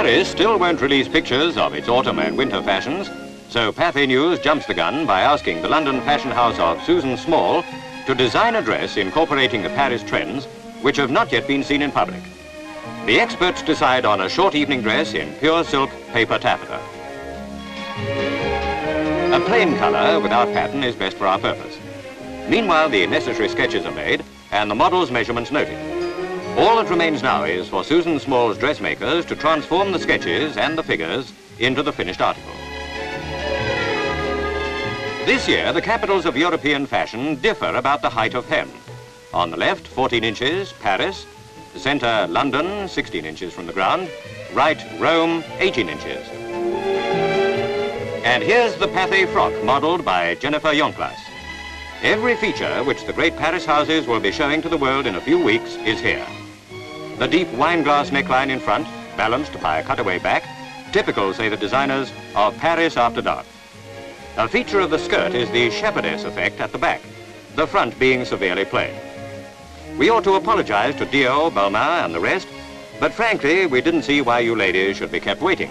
Paris still won't release pictures of its autumn and winter fashions, so Pathé News jumps the gun by asking the London fashion house of Susan Small to design a dress incorporating the Paris trends which have not yet been seen in public. The experts decide on a short evening dress in pure silk paper taffeta. A plain colour without pattern is best for our purpose. Meanwhile, the necessary sketches are made and the model's measurements noted. All that remains now is for Susan Small's dressmakers to transform the sketches and the figures into the finished article. This year, the capitals of European fashion differ about the height of hem. On the left, 14 inches, Paris; the centre, London, 16 inches from the ground; right, Rome, 18 inches. And here's the Pathé frock modelled by Jennifer Yonklas. Every feature which the great Paris houses will be showing to the world in a few weeks is here. The deep wineglass neckline in front, balanced by a cutaway back, typical, say the designers, of Paris after dark. A feature of the skirt is the shepherdess effect at the back, the front being severely plain. We ought to apologise to Dior, Balmain and the rest, but frankly, we didn't see why you ladies should be kept waiting.